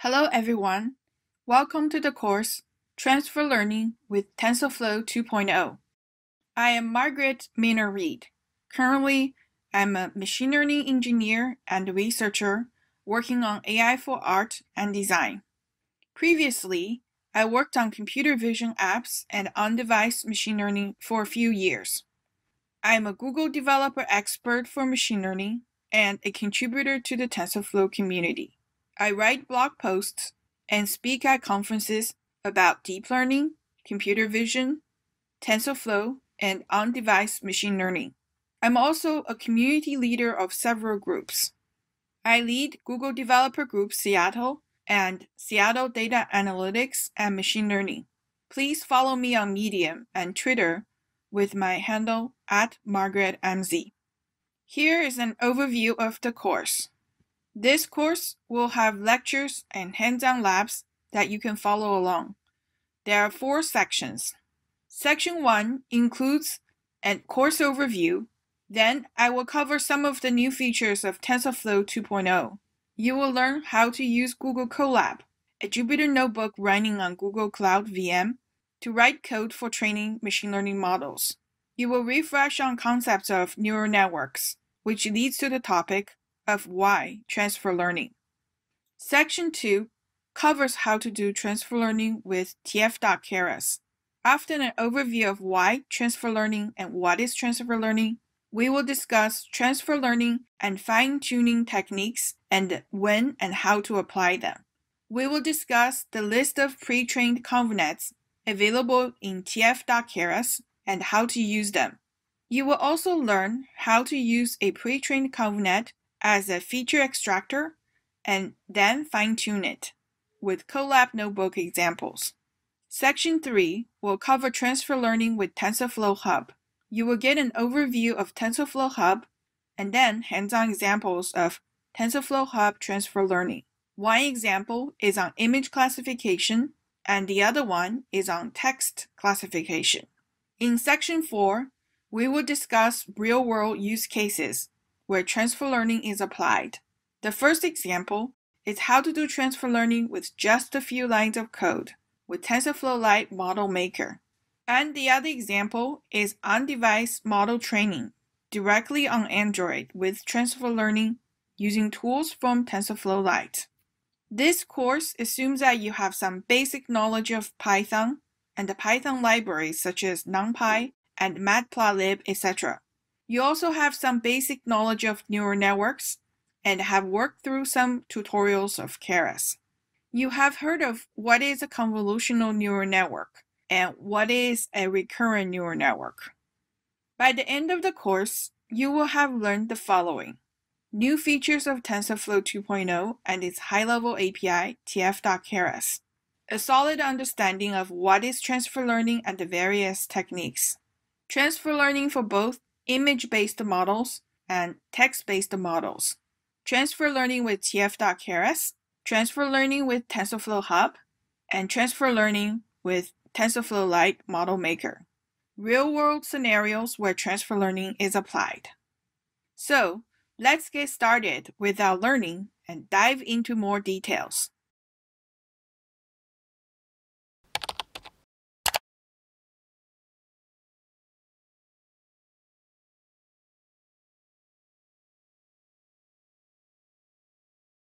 Hello everyone, welcome to the course Transfer Learning with TensorFlow 2.0. I am Margaret Minner-Reed. Currently, I'm a machine learning engineer and researcher working on AI for art and design. Previously, I worked on computer vision apps and on-device machine learning for a few years. I'm a Google developer expert for machine learning and a contributor to the TensorFlow community. I write blog posts and speak at conferences about deep learning, computer vision, TensorFlow, and on-device machine learning. I'm also a community leader of several groups. I lead Google Developer Group Seattle and Seattle Data Analytics and Machine Learning. Please follow me on Medium and Twitter with my handle @MargaretMZ. Here is an overview of the course. This course will have lectures and hands-on labs that you can follow along. There are four sections. Section 1 includes a course overview. Then I will cover some of the new features of TensorFlow 2.0. You will learn how to use Google Colab, a Jupyter notebook running on Google Cloud VM, to write code for training machine learning models. You will refresh on concepts of neural networks, which leads to the topic of why transfer learning. Section 2 covers how to do transfer learning with tf.keras. After an overview of why transfer learning and what is transfer learning, we will discuss transfer learning and fine-tuning techniques and when and how to apply them. We will discuss the list of pre-trained ConvNets available in tf.keras and how to use them. You will also learn how to use a pre-trained ConvNet as a feature extractor and then fine-tune it with Colab notebook examples. Section 3 will cover transfer learning with TensorFlow Hub. You will get an overview of TensorFlow Hub and then hands-on examples of TensorFlow Hub transfer learning. One example is on image classification and the other one is on text classification. In Section 4, we will discuss real-world use cases where transfer learning is applied. The first example is how to do transfer learning with just a few lines of code with TensorFlow Lite Model Maker. And the other example is on-device model training directly on Android with transfer learning using tools from TensorFlow Lite. This course assumes that you have some basic knowledge of Python and the Python libraries such as NumPy and Matplotlib, etc. You also have some basic knowledge of neural networks and have worked through some tutorials of Keras. You have heard of what is a convolutional neural network and what is a recurrent neural network. By the end of the course, you will have learned the following: new features of TensorFlow 2.0 and its high-level API, tf.keras, a solid understanding of what is transfer learning and the various techniques, transfer learning for both image-based models and text-based models, transfer learning with tf.keras, transfer learning with TensorFlow Hub, and transfer learning with TensorFlow Lite Model Maker, real-world scenarios where transfer learning is applied. So let's get started with our learning and dive into more details.